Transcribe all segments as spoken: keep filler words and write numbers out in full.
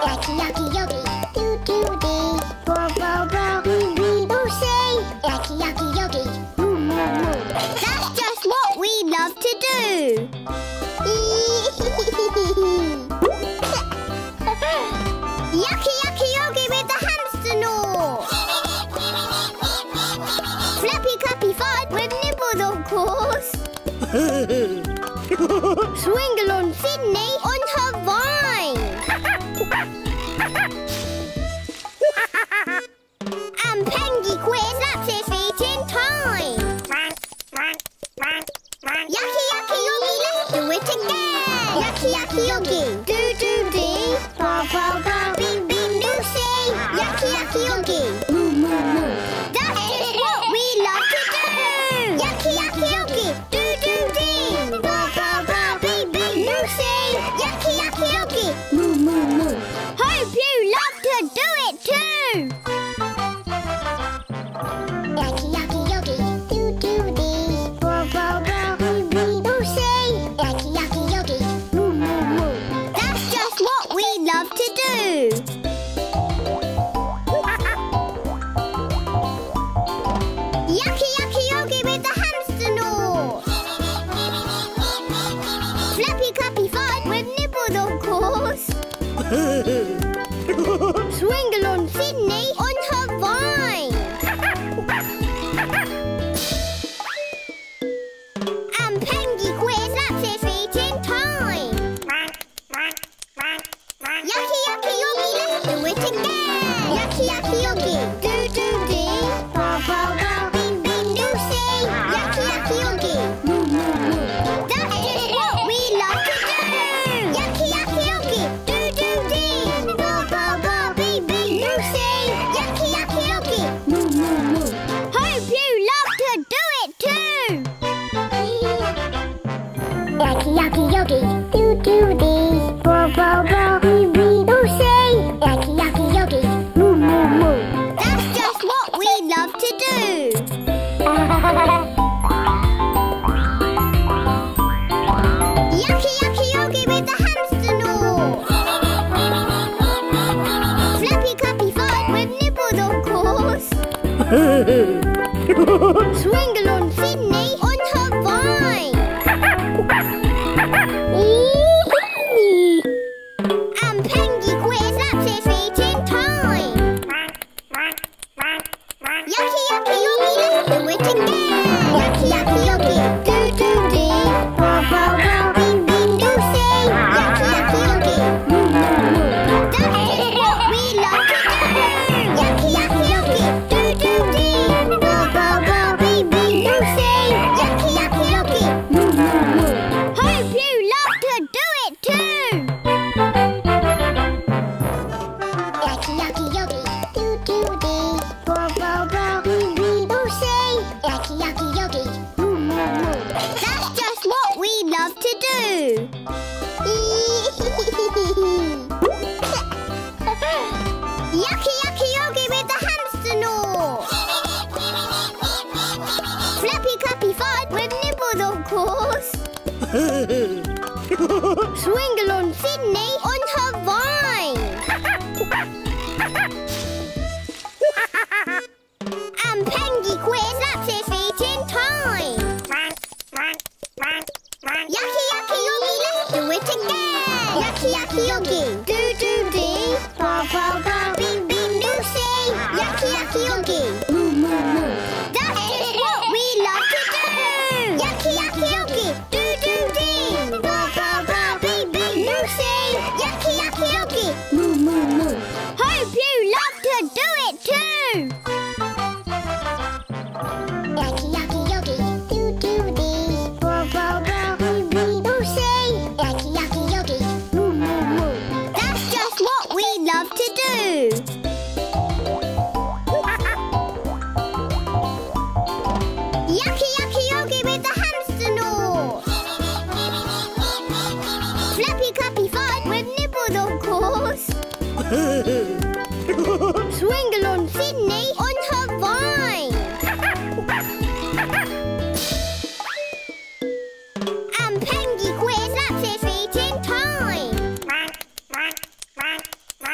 Yaki yaki yogi, doo doo dee, bo bo bo, wee wee boo say. Yaki yaki yogi, moo moo moo. That's just what we love to do. Yaki yaki yogi with the hamster gnaw. Flappy Cuppy Fud with nibbles, of course. Swing-along Sydney on her vine. And Pengy Quiz laps his feet in time. Yucky, yucky, yogi, let's do it again. Yucky, yucky, yogi, doo-doo-dee, ba-ba-ba, beep-beep-doo-see. Yucky, yucky, yogi, moo-moo-moo. That's just what we love to do. Yucky, yucky, yogi, doo-doo-dee, ba-ba-ba, beep-beep-doo-see. Yucky, yucky, yogi, moo-moo-moo. Hope you love to do it too. Swing-along Sydney on her vine. And Pengy Quiz laps his feet in time. Yucky, yucky, yogi, let's do it again. Yucky, yucky, yogi, doo-doo-dee, ba-ba-ba, bing-bing-doo-see. Yucky, yucky, yogi, moo-moo-moo. That's just what we love to do. Yucky, yucky, yogi, doo-doo-dee, ba-ba-ba. Yucky, yucky, yucky, moo, moo, moo. Hope you love to do it too. Yucky, yucky, yogi, doo doo dee, bo bo bo, wee wee boo say. Yucky, yucky, yogi, moo, moo, moo. That's just what we love to do. Swing-along Sydney on her vine. And Pengy Quiz laps his feet in time. Yucky, yucky, yogi, let's do it again. Yucky, yucky, yogi, doo-doo-dee, ba-ba-ba, bing-bing-doo-see. Yucky, yucky, yogi, moo-moo-moo. That's just what we love to do. Yucky, yucky, yogi, doo-doo-dee, Yucky, yucky, yogi with the hamster gnaw. Flappy Cuppy Fud with nibbles, of course. Swing-along Sydney on her vine. And Pengy Quiz laps his feet in time. Yucky, yucky, yogi, let's do it again. Yucky, yucky, yogi, doo-doo-dee, ba-ba-ba, bing-bing-doo-see. Yucky, yucky, yogi, moo-moo-moo. That's just what we love to do. Yucky, yucky, yogi, doo-doo-dee, ba-ba-ba, bing-bing-doo-see. Yucky, yucky, yogi, moo-moo-moo. Hope you love to do it too. Yucky, yucky, yogi, doo-doo-dee, ba-ba-ba, bing-bing-doo-see. Yucky, yucky, yogi, love to do. Yucky, yucky, yogi with the hamster gnaw. Flappy Cuppy Fud with nibbles, of course. Swing-along Sydney on her vine. And Pengy Quiz laps his feet in time.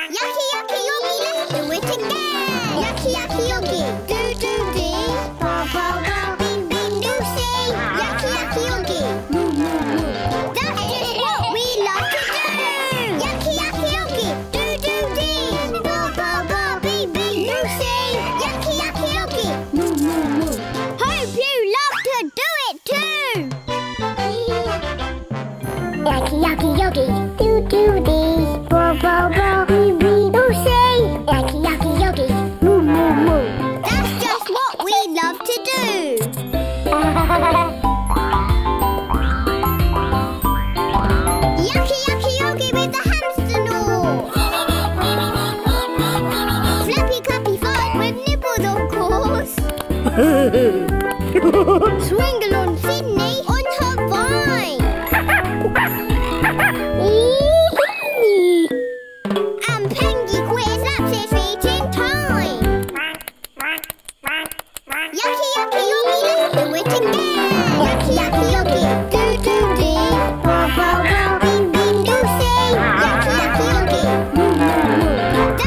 Yucky, yucky, yucky, let's do it again. Yucky, yucky, yucky. Do, do, dee. Ba, ba, ba. Bing, bing, do, see. Yucky, yucky, yucky. Moo, moo, moo. That is what we love to do. Yucky, yucky, yucky. Do, do, dee. Ba, ba, ba. Bing, bing, do, see. Yucky, yucky, yucky. Moo, moo, moo. Hope you love to do it too. Yucky, yucky, yucky. Do, do, dee. Ba, ba, ba. Swing along Sydney on her vine. And Pengy quit his lapses eating time. Yucky, yucky, yucky, let's do it again. Yucky, yucky, yucky. Do, do, dee. Ba, ba, ba. Bing, bing, do, see. Yucky, yucky, yucky. Moo, moo, moo. That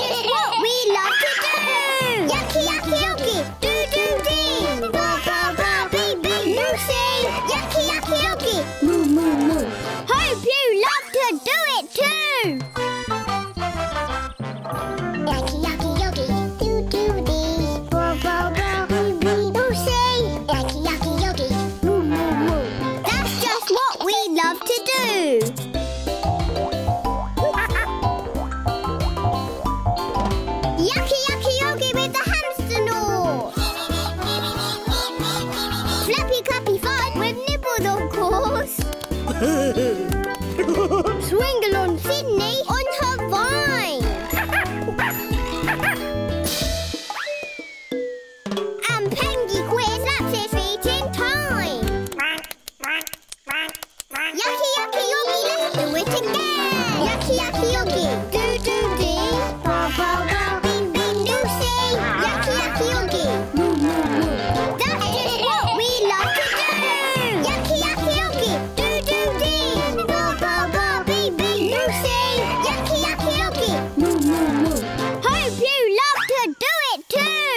is what we love to do. Yucky, yucky, yucky. Yucky, yucky, yogi with the hamster gnaw. Flappy, cuppy, fight with nipples, of course. Swing along Sydney on her vine. And Pengy quit his lapses eating time. Yucky, yucky, yogi, let's do it again. Yucky, yucky, yogi. Do, do, dee. Ba, ba, ba. Yucky, yucky, moo, moo, moo. That is what we love to do. Yucky, yucky, yucky. Do, do, dee. Ba, ba, ba. Bing, bing, Lucy. Yucky, yucky, yucky. Moo, moo, moo. Hope you love to do it too.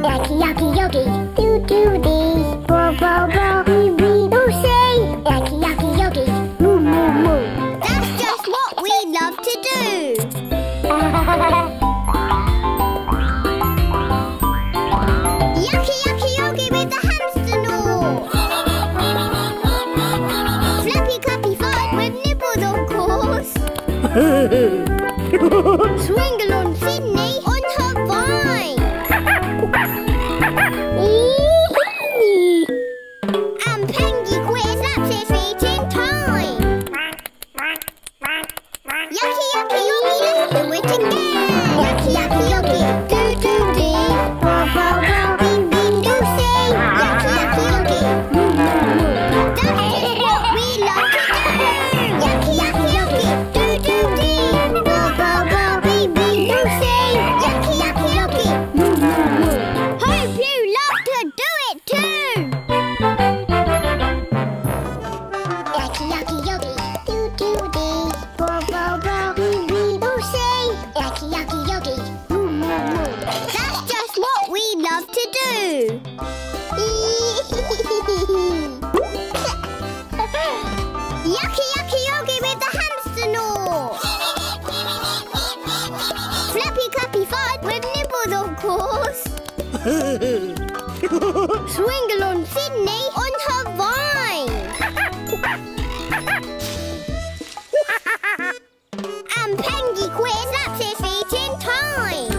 Yucky, yucky, yucky. Do, do, dee. Ba, ba, ba. Bing, bing, Lucy. Yucky, yucky, yucky. Moo, moo, moo. That's just what we love to do. Swing along Sydney on her vine. And Pengy quit his lapses eating time. Yucky, yucky, yogi, let's do it again. Yucky, yucky, yogi. Do, do, dee. Ba, ba, ba. Bing, bing, do, see. Yucky, yucky, yogi. Moo, moo, moo. That is what we love to do. Yucky, yucky, yogi. Yucky, yucky, do, do, dee. Ba, ba, ba, wee, wee, do, see. Yucky, yucky, yucky. Moo, moo, moo. That's just what we love to do. Yucky, yucky, yogi with the hamster gnaw. Flappy, cuppy, fight with nipples, of course. Swing along Sydney on her vine. And Pengy quit his lapses eating time. Yucky, yucky, yogi, let's do it again. Yucky, yucky, yogi. Do, do, dee. Ba, ba, ba. Bing, bing, do, see. Yucky, yucky, yogi. Moo, moo, moo. That is what we love to do. Yucky, yucky, yogi. Do, do, dee. Ba, ba, ba. Bing, bing. Swing-along Sydney on her vine. And Pengy Quiz laps his feet in time.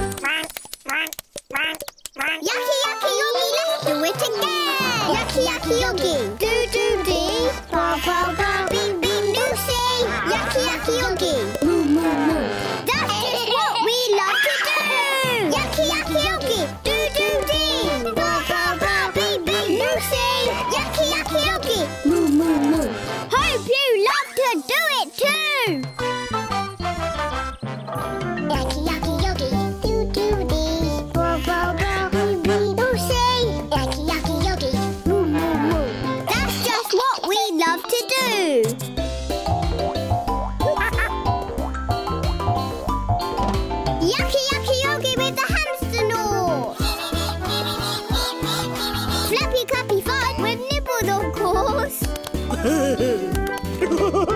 Yucky, yucky, yoggy, let's do it again. Yucky, yucky, yoggy. Do-do-dee. Ba-ba-ba. Bee-bee-noosey. Yucky, yucky, yoggy. Moo-moo-moo. That is what we love to do. Yucky, yucky, yoggy. Do-do-dee. Ba-ba-ba. Bee-bee-noosey. Yucky, yucky, yoggy. Moo-moo-moo. Hope you love to do it too.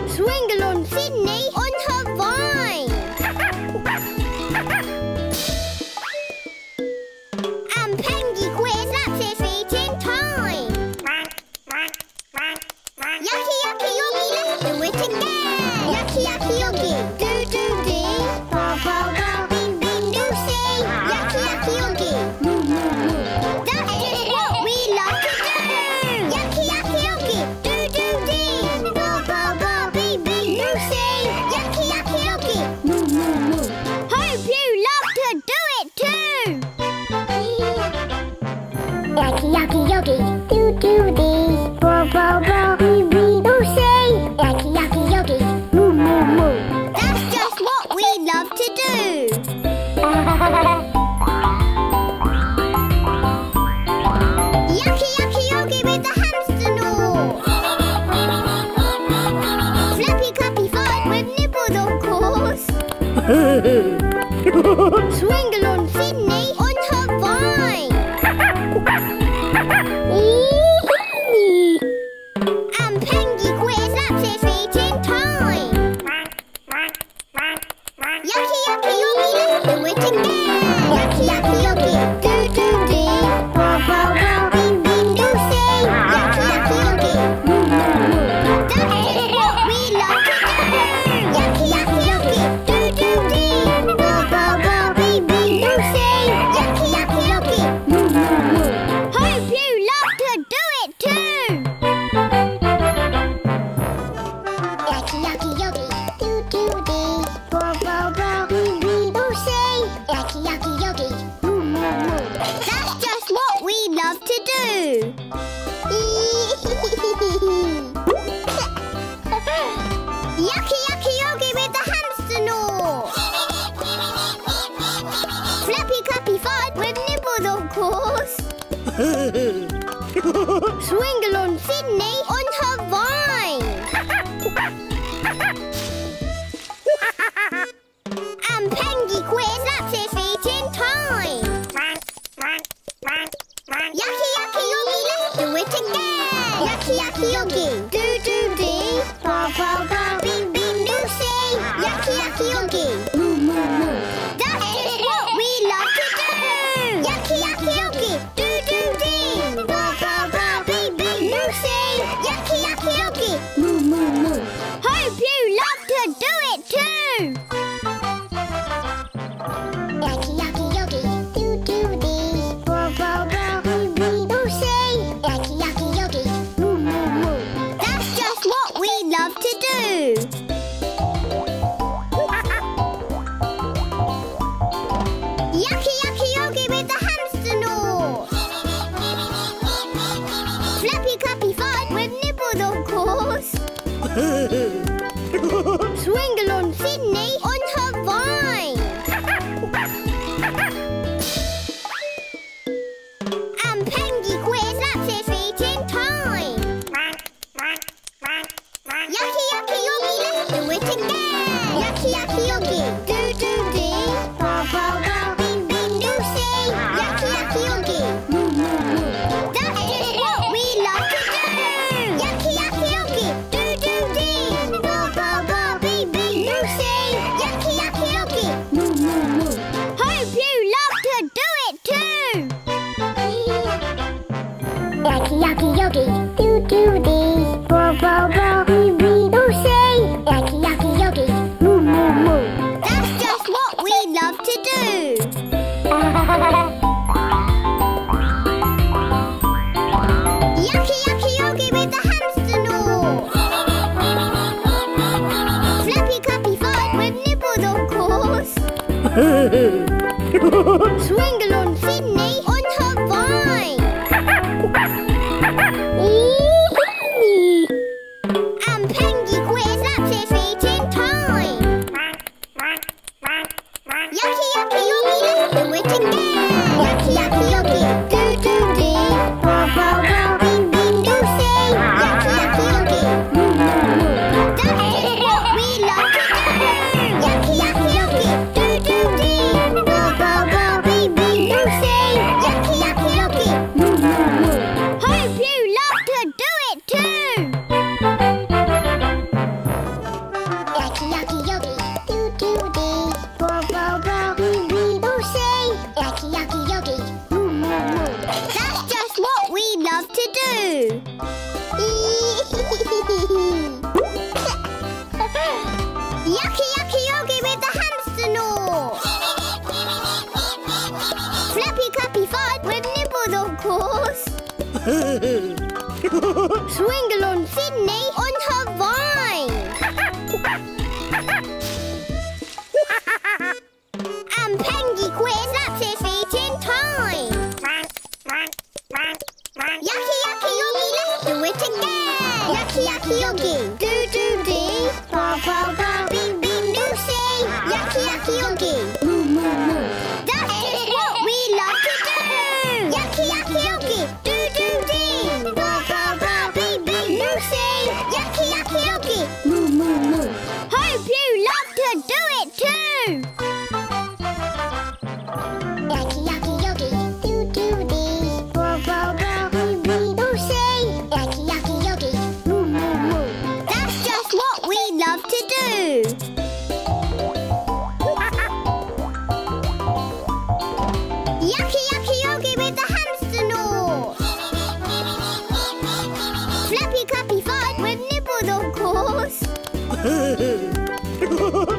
Swing-along Sydney on her vine. And Pengy Quiz laps his feet in time. Yucky, yucky, yoggy, let's do it again. Yucky, yucky, yoggy. Do-do-dee. Ba-ba-ba. Bee-bee-noosey. Yucky, yucky, yoggy. Moo-moo-moo. That is what we love to do. Yucky, yucky, yoggy. Yucky, yucky, do do dee, bo bo bo, wee wee do say. Yucky, yucky, yucky, moo moo moo. That's just what we love to do. Yucky, yucky, yucky with the hamster gnaw. Flappy, clappy, fun with nipples, of course. Swing-along Sydney on her vine. And Pengy Quiz laps his feet in time. Yucky, yucky, yoggy, let's do it again. Yucky, yucky, yoggy. Do, do, dee. Ba, ba, ba. Bee, bee, noosey. Yucky, yucky, yoggy. Moo, moo, moo. That is what we love to do. Yucky, yucky, yoggy. Do, do, dee. Ba, ba, ba. Bee, bee, noosey. Yucky, yucky, yoggy. Moo, moo, moo. Hope you love to do it too. Yucky, yucky, yoggy with the hamster gnaw. Flappy, clappy, fun with nipples, of course. Swing-along Sydney on her vine. And Pengy Quiz laps his feet in time. Yucky, yucky, yoggy, let's do it again. Yucky, yucky, yoggy. Do-do-dee. Ba-ba-ba. Yucky, yucky, yoggy. Moo, moo, moo. That is what we love to do. Yucky, yucky, yoggy. Do, do, dee. Ba, ba, ba. Bee, bee, noosey. Yucky, yucky, yoggy. Moo, moo, moo. Hope you love to do it too. Yucky, yucky, yoggy. Do, do, dee. Ba, ba, ba. Bee, bee, noosey. Yucky, yucky, yoggy. Moo, moo, moo. That's just what we love to do. Swing-along Sydney on her vine. And Pengy Quiz laps his feet in time. Yucky, yucky, yoggy, let's do it again. Yucky, yucky, yoggy. Do-do-dee. Ba-ba-ba. Bee-bee-noosey. Yucky, yucky, yoggy. Moo-moo-moo. That is what we love to do. Yucky, yucky, yoggy. Do-do-dee. Yaki yaki yogi, doo doo dee, bo bo bo, wee wee, ooh say, yaki yaki yogi, moo moo moo. That's just what we love to do. Yaki yaki yogi with the hamster gnaw. Flappy clappy fun with nipples, of course. Swing along Sydney on her vine. And Pengy Quiz, that's its eating time. Yucky, yucky, yucky, let's do it again. Yucky, yucky, yucky, doo doo dee, bo bo bo, bing bing doo say. Yucky, yucky, yucky, moo moo moo. That's just what we love to do. Yucky, yucky, yucky, doo doo dee, bo bo bo, bing bing doo say. Yucky, yucky, yucky, moo moo moo. Hope you love to do it too. Yucky, yucky, yucky, doo doo dee, bo bo bo, wee wee ooh say. Yucky, yucky, yucky, moo moo moo. That's just what we love to do. Yucky, yucky, yogi with the hamster gnaw. Flappy, clappy, fun with nipples, of course. Swing along Sydney on her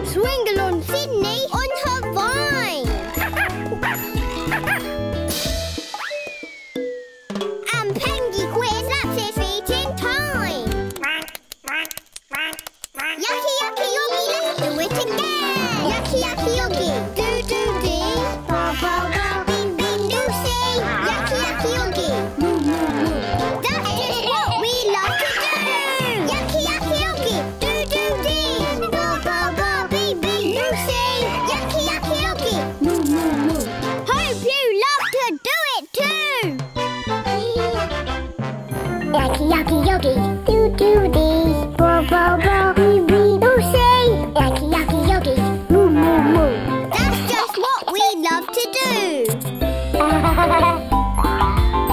vine. And Pengy Quiz, that's its eating time. Yucky, yucky, yogi, let's do it again. Yucky, yucky, yogi, doo doo dee, bo bo bo, bing bing doo say. Yucky, yucky, yogi, moo moo moo. That's just what we love to do. Yucky, yucky, yogi, doo doo dee, bo bo bo, bing bing doo say. Yucky, yucky, yogi, moo moo moo. Hope you love to do it too. Yucky, yucky, yogi, doo doo dee, bo bo bo, wee wee doo say. Yucky, yucky, yogi, moo moo moo. That's just what we love to do.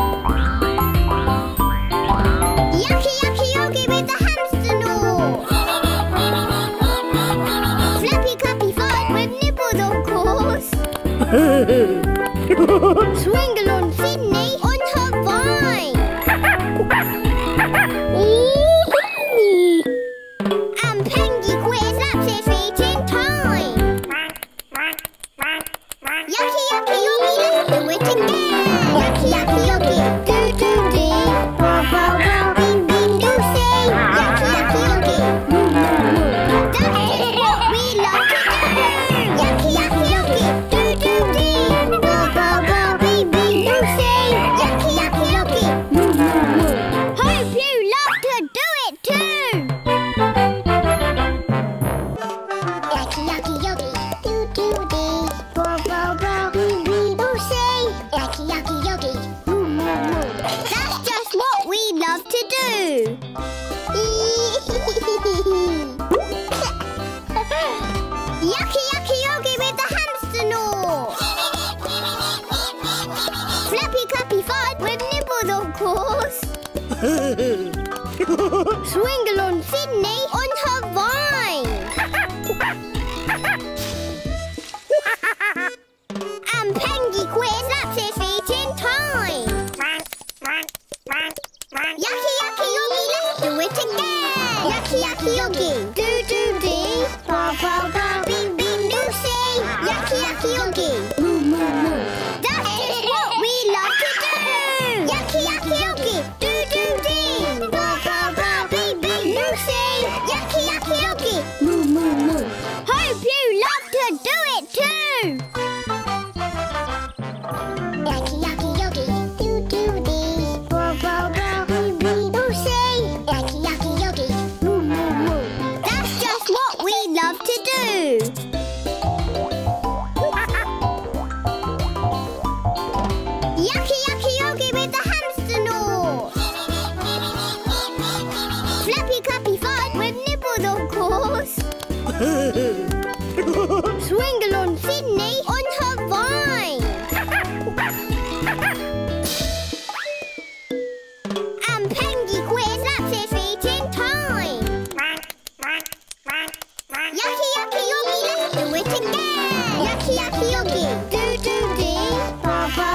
Yucky, yucky, yogi with the hamster gnaw. Flappy, clappy, fun with nipples, of course. Swing along Sydney on her vine. And Pengy Quiz, that's its eating time. Yucky, yucky, yogi, let's do it again. Yucky, yucky, yogi, doo doo dee, bo bo bo, bing bing doo say. Yucky, yucky, yogi, moo moo moo. That's just what we love to do. Yucky, yucky, yogi, doo doo dee, bo bo bo, bing bing doo say. Yucky, yucky, yogi, moo moo moo. Hope you love to do it too. Yucky, yucky, yogi, doo doo dee, bo bo bo, wee wee doo say. Yucky, yucky, yogi, moo moo moo. That's just what we love to do. Yucky, yucky, yogi with the hamster gnaw. Flappy, clappy, fun with nipples, of course. Swing along Sydney on her vine. And Pengy Quiz, that's its eating time. Yucky, yucky, yogi, let's do it again. Yucky, yucky, yogi, doo doo dee, bo bo bo, bing bing doo say. Yucky, yucky, yogi, moo moo moo. That's just what we love to do. Yucky, yucky, yogi, doo doo dee, bo bo bo, bing bing doo say. Yucky, yucky, yogi, moo moo moo. Hope you love to do it too. Yucky, yucky, yogi, doo doo dee, bo bo bo, wee wee doo say. Yucky, yucky, yogi, moo moo moo. That's just what we love to do. Yucky, yucky, yogi with the hamster gnaw. Flappy, clappy, fun with nipples, of course. Swing along Sydney on her vine. And Pengy Quiz, that's its eating time. Yaki yaki yoki, do do dee, ba ba ba, bing bing doosey. Yaki yaki yoki, moo moo moo. That's just what we love to do. Yaki yaki yoki, do do dee, ba ba ba, bing bing doosey. Yaki yaki yoki, moo moo moo. Hope you love to do it too. Yaki yaki yoki, do do dee, ba ba ba, bing bing doosey. Yaki yaki yoki. Love to do. Yucky, yucky, yogi with the hamster gnaw. Flappy, clappy, fun with nibbles, of course. Swingle on Sydney on her vine. And Pengy Quiz, that's its eating time. Yucky, yucky, yogi, let's do it again! Yucky, yucky, yogi, do, do, dee, ba, ba,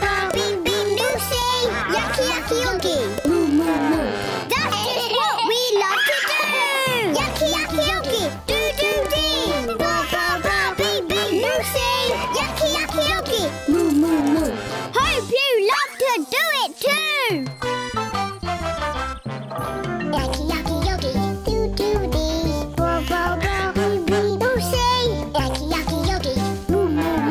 ba, bing, bing, doosey. Yucky, yucky, yogi, moo, moo, moo. That's just what we love to do! Yucky, yucky, yogi, do, do, dee, ba, ba, ba, bing, bing, doosey. Yucky, yucky, yogi, moo, moo, moo. Hope you love to do it too! Yucky, yucky, yogi, do, do, dee, ba, ba, ba, Yaki yaki yogi, moo moo moo. That's just what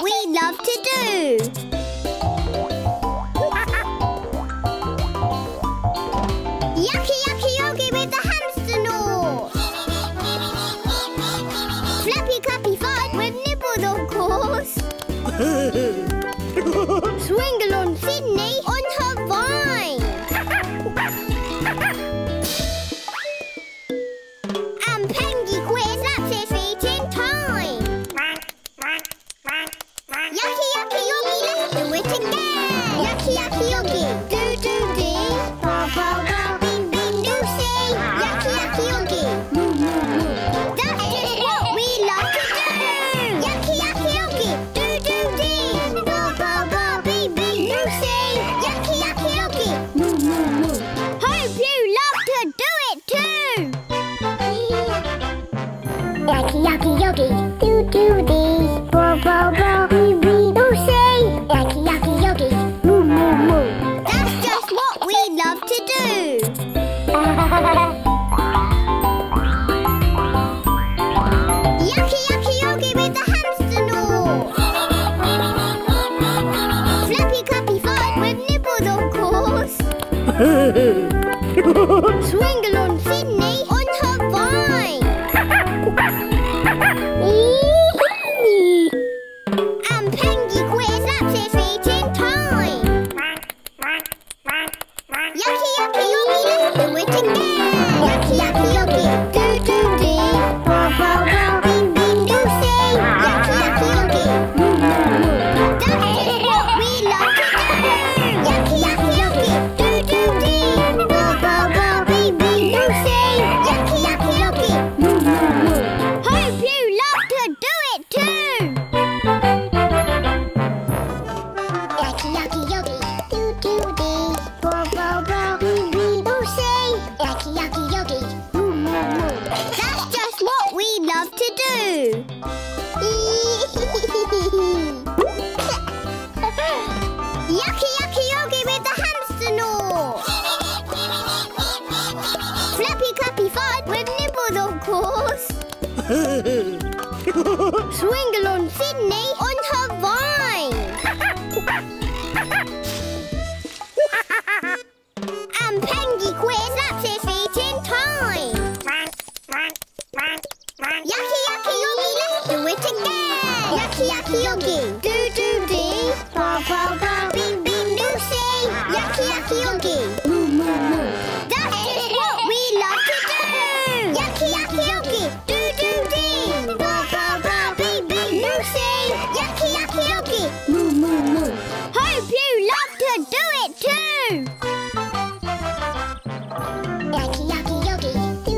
we love to do. Yaki yaki yogi with the hamster gnaw. Flappy clappy fun with nibbles, of course. Swingle on Sydney on her vine. Yucky yucky yogi with the hamster gnaw. Flappy clappy fun with nibbles, of course. Swingle on Sydney on her vine. And Pengy Quiz, that's its eating time. Yucky yucky yogi, let's do it again. Yucky yucky yogi, do do dee, ba ba ba. Yucky, yucky, yogi, moo, moo, moo. That's just what we love to do. Yucky, yucky, yogi, do, do, dee, ba, ba, ba, bing, bing, doosey. Yucky, yucky, yogi, moo, moo, moo. Hope you love to do it too. Yucky, yucky, yogi, do, do, dee, ba, ba, ba, bing, bing, doosey. Yucky, yucky, yogi, moo, moo, moo. That's just what we love to do. Swingle on Sydney on her vine. And Pengy Quiz, that's its eating time. Yucky yucky yogi, let's do it again. Yucky yucky yogi, do do dee, ba ba ba, bing bing doosey. Yucky yucky yogi, moo moo moo. That's just what we love to do. Yucky yucky yogi, do do dee, ba ba ba, bing bing doosey. Yucky yucky yogi, moo moo moo. Hope you love to do it too. Yucky yucky yogi, do do dee, ba ba ba, bing bing doosey. Yucky yucky yogi, moo moo moo. That's just what we love to do. Yucky. Swingaloo, Sydney und Hawaii. And Penguin Quiz up to feeding time. Yucky, yucky, yucky, do it again. Yucky, yucky, yucky, do, do, do. Wow, wow, wow, bean, bean, do, say. Yucky, yucky, yucky, moo, moo, moo. That is what we love to do. Yucky, yucky, yucky, do, do, do. Wow, wow, wow, bean, bean, do, say. Yucky, yucky, yucky, moo, moo, moo. Hope you love to do it too. Yucky, yucky, yucky, do,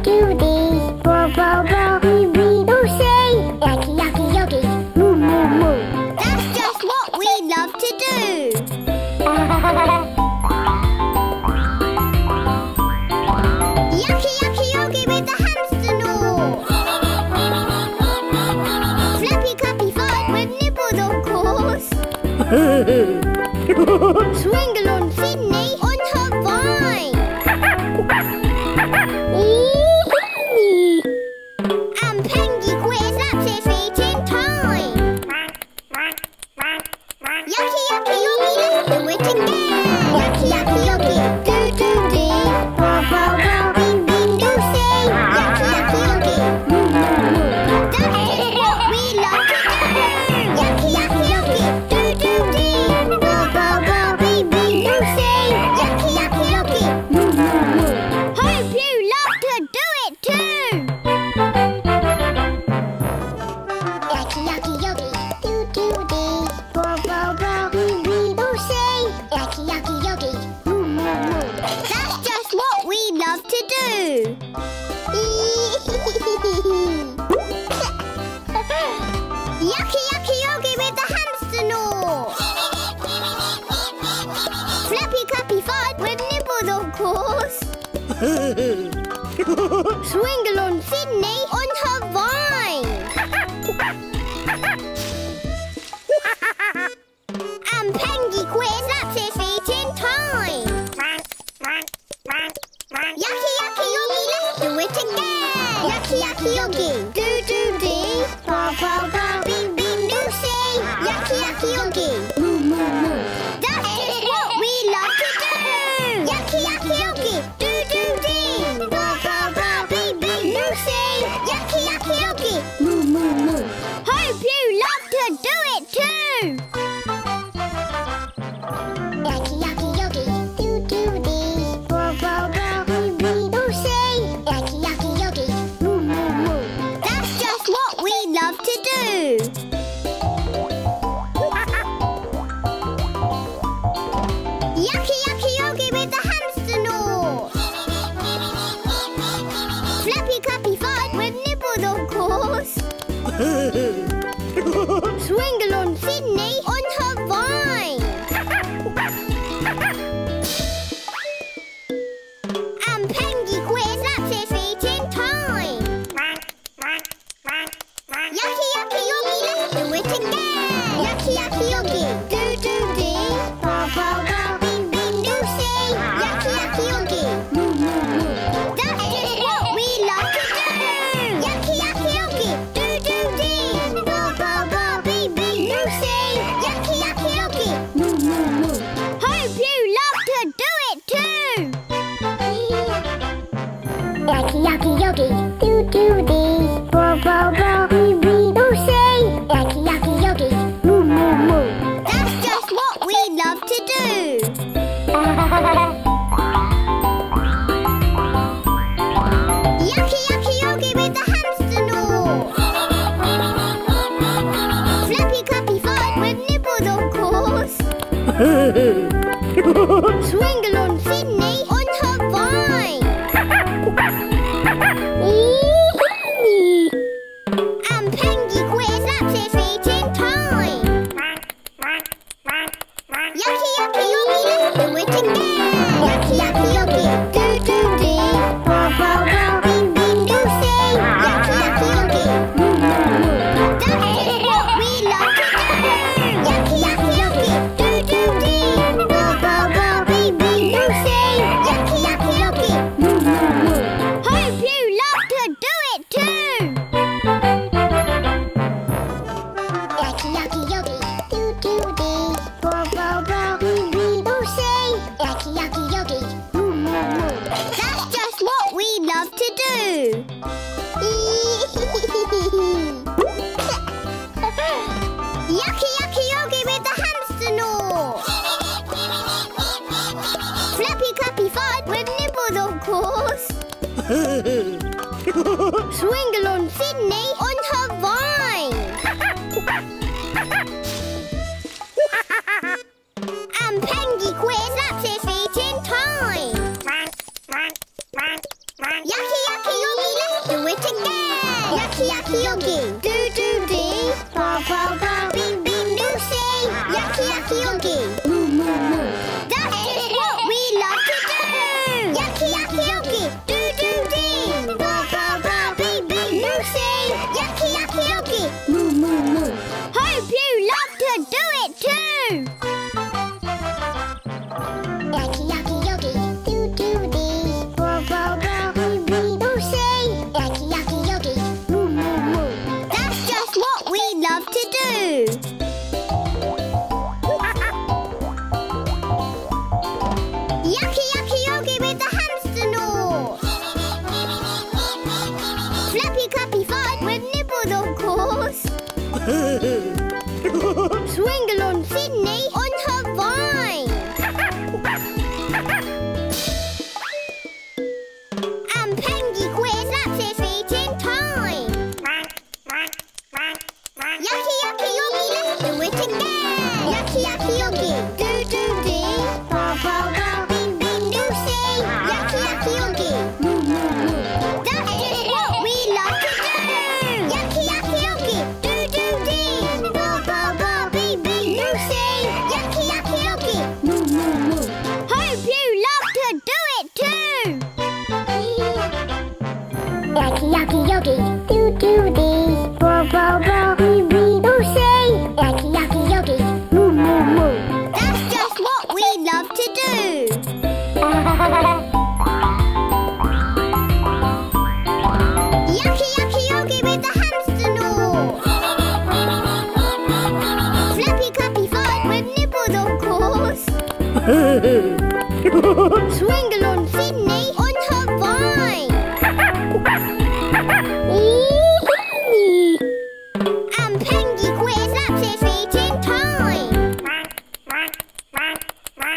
do, do. Wow, wow, wow, bean, bean, do, say. Yucky, yucky, yucky, moo, moo, moo. That's just what we love to do. Yucky, yucky, yucky with the hamster gnaw. Flappy, cuppy, fart with nipples, of course. Swingaloo, Sydney on Hawaii. And Penguin Quiz up to feeding time. Yucky, yucky, yucky, let's do it again. Yucky, yucky, yucky, do, do, do. Wow, wow, wow, bean, bean, do, say. Yucky, yucky, yucky, moo, moo, moo. That is what we love to do. Yucky, yucky, yucky, do, do, do. Wow, wow, wow, bean, bean, do, say. Yucky, yucky, yucky, moo, moo, moo. Hope you love to do it too. Yucky, yucky, yucky, do, do, do. Wow, wow, wow, bean, bean, do, say. Yucky, yucky, yucky, moo, moo, moo. That's just what we love to do. Yucky, yucky, yucky with the hamster gnaw. Flappy, cuppy, fart with nipples, of course. Swingaloo, Sydney on Hawaii. And Penguin Quiz up to feeding time. Yucky, yucky, yucky, let's do it again. Yucky, yucky, yucky, do, do, do. Wow, wow, wow, bean, bean, do, say. Yucky, yucky, yucky, moo, moo, moo. That is what we love to do. Yucky, yucky, yucky, do, do, do. Wow, wow, wow, bean, bean, do, say. Yucky, yucky, yucky, moo, moo, moo. Hope you love to do it too. Yucky, yucky, yucky, do, do, do. Wow, wow, wow, bean, bean, do, say. Yucky, yucky, yucky, moo, moo, moo. That's just what we love to do. Yucky, yucky, yucky with the hamster gnaw. Flappy, cuppy, fart with nipples, of course. Swingaloo, Sydney on Hawaii. And Penguin Quiz up to feeding time. Yucky, yucky, yucky, let's do it again. Yucky, yucky, yucky, do, do, do. Wow, wow, wow, bean, bean, do, say. Yucky, yucky, yucky, moo, moo, moo. That is what we love to do. Yucky, yucky, yucky, do, do, do. Wow, wow, wow, bean, bean, do, say. Yucky, yucky, yucky, moo, moo, moo. Hope you love to do it too. Yucky, yucky, yucky, do, do, do. Wow, wow, wow, bean, bean, do, say. Yucky, yucky, yucky, moo, moo, moo. That's just what we love to do. Yucky, yucky, yucky with the hamster gnaw. Flappy, cuppy, fart with nipples, of course. Swingaloo, Sydney on Hawaii. And Penguin Quiz up to feeding time. Yucky, yucky, yucky, let's do it again. Yucky, yucky, yucky, do, do, do. Wow, wow, wow, bean, bean, do, say. Yucky, yucky, yucky, moo, moo, moo. That is what we love to do. Yucky, yucky, yucky, do, do, do. Wow, wow, wow, bean, bean, do, say. Swing along Sydney on her vine. And Pengy Quiz, that's its eating time. Yucky, yucky, yoggy, let's do it again. Yucky, yucky, yoggy. Do, do, dee. Ba, ba, ba, bing, bing, do, see. Yucky, yucky, yoggy. Moo, moo, moo. That's just what we love to do. Yucky, yucky, yoggy. Do, do, dee. Ba, ba, ba, bing, bing, do, see. Yucky, yucky, yoggy. Moo, moo, moo. Hope you love to do it too. Yucky, yucky, yoggy. Do, do, dee. Ba, ba, ba, bing, bing, do, see. Yucky, yucky, yoggy. That's just what we love to do. Yucky, yucky, yogi with the hamster gnaw. Flappy, clappy, fun with nipples, of course. Swing along Sydney on her vine. And Pengy Quiz, that's its eating time. Yucky, yucky, yucky, let's do it again. Yucky, yucky, yucky. Do, do, dee. Ba, ba, ba, bing, bing, do, see. Yucky, yucky, yucky. Moo, moo, moo. That is what we love to do. Yucky, yucky, yucky. Do, do, dee. Ba, ba, ba, bing, bing, do, see. Yucky, yucky, yucky. Moo, moo, moo. Hope you love to do it too. Yucky, yucky, yucky. Do, do, dee. Ba, ba, ba, bing, bing, do, see. Yucky, yucky, yucky. Moo, moo, moo. That's just what we love to do. Yucky, yucky, yogi with the hamster gnaw. Flappy, clappy, fun with nipples, of course. Swing along Sydney on her vine. And Pengy Quiz, that's its eating time. Yucky, yucky, yogi, let's do it again. Yucky, yucky, yogi. Do, do, dee. Ba, ba, ba, bing, bing, do, see. Yucky, yucky, yogi. Moo, moo, moo. That is what we love to do. Yucky, yucky, yogi. Do, do, dee. Ba, ba, ba, bing, bing, do, see. Yucky, yucky, yogi. Moo, moo, moo. Hope you love to do it too. Yucky, yucky, yogi. Do, do, dee. Ba, ba, ba, bing, bing, do, see. Yucky, yucky, yogi. Moo, moo, moo. That's just what we love to do. Yucky, yucky, yogi with the hamster gnaw. Flappy, clappy, fun with nipples, of course. Swing along Sydney on her vine. And Pengy Quiz, that's its eating time.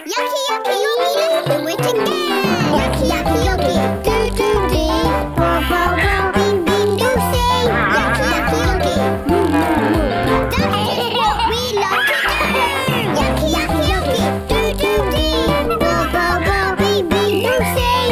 Yucky, yucky, yogi, let's do it again. Yucky, yucky, yogi. Do, do, dee. Ba, ba, ba, bing, bing, do, see. Yucky, yucky, yogi. Moo, moo, moo. That is what we love to do. Yucky, yucky, yogi. Do, do, dee. Ba, ba, ba, bing, bing, do, see. Yucky, yucky, yogi. Moo, moo, moo. Hope you love to do it too. Yucky, yucky, yogi. Do, do, dee. Ba, ba, ba, bing, bing, do, see. Yucky, yucky, yogi. Moo, moo, moo. That's just what we love to do. Yucky, yucky, yogi with the hamster gnaw. Flappy, clappy, fun with nipples, of course. Swing along Sydney on her vine. And Pengy Quiz, that's its eating time. Yucky, yucky, yogi, let's do it again. Yucky, yucky, yogi. Do, do, dee. Ba, ba, ba, bing, bing, do, see. Yucky, yucky, yogi. Moo, moo, moo. That is what we love to do. Yucky, yucky, yogi. Do, do, dee. Ba, ba, ba, bing, bing, do, see.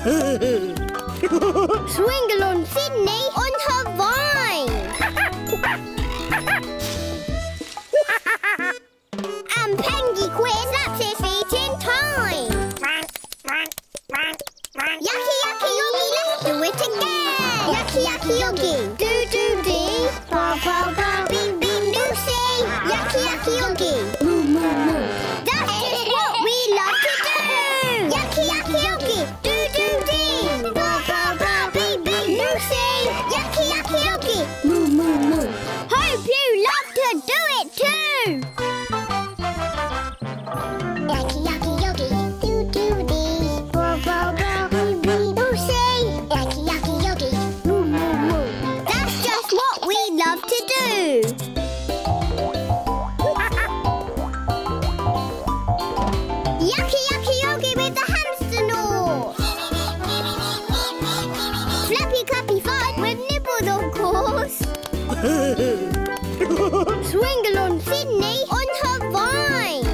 Swing along Sydney on her vine. And Pengy Quiz laps his feet in time. Yucky, yucky, yoggy, let's do it again. Yucky, yucky, yoggy. Do, do, dee. Ba, ba, ba, bing, bing, Lucy. Yucky, yucky, yoggy. Moo, moo, moo. That is what we love to do. Yucky, yucky, yoggy. Do, do, dee. Ba, ba, ba, bing, bing, Lucy. Yucky, yucky, yoggy. Moo, moo, moo. Hope you love to do it too. Swing along Sydney on her vine.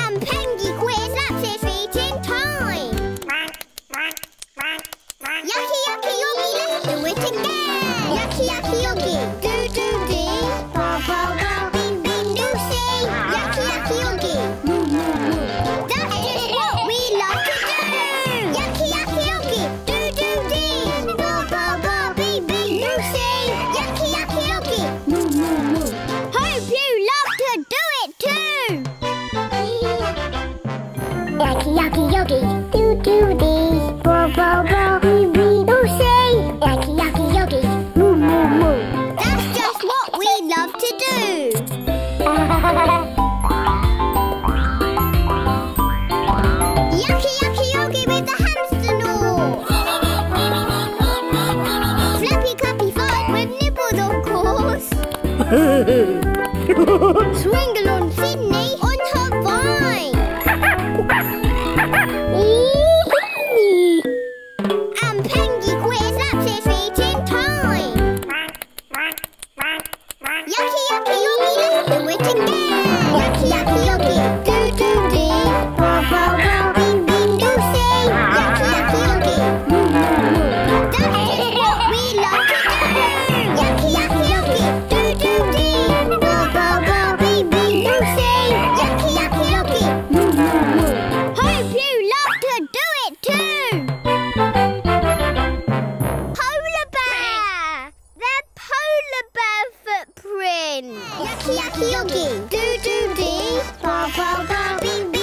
And Pengy Quiz laps his feet in time. Yucky, yucky, yoggy, let's do it again. Yucky, yucky, yoggy. Do, do, dee. Ba, ba, ba, bing, bing, Lucy. Yucky, yucky, yoggy. Moo, moo, moo. That is what we love to do. Yucky, yucky, yoggy. Do, do, dee. Ba, ba, ba. Yucky, yucky, yucky. Moo, moo, moo. Hope you love to do it too. Yucky, yucky, yucky. Do, do, dee. Bo, bo, bo. Wee, wee, Lucy. Yucky, yucky, yucky. Moo, moo, moo. That's just what we love to do. Yucky, yucky, yucky with the hamster gnaw. Swing along Sydney on her vine. And Pengy Quiz laps his feet in time. Yucky, yucky, yoggy, let's do it again. Yucky, yucky, yoggy. Do, do, dee. Ba, ba, ba, bing, bing, Lucy. Yucky, yucky, yoggy. Moo, moo, moo. That is what we love to do. Yucky, yucky, yoggy. Yucky, yucky, yoggy. Do, do, dee. Ba, ba, ba, bing, bing.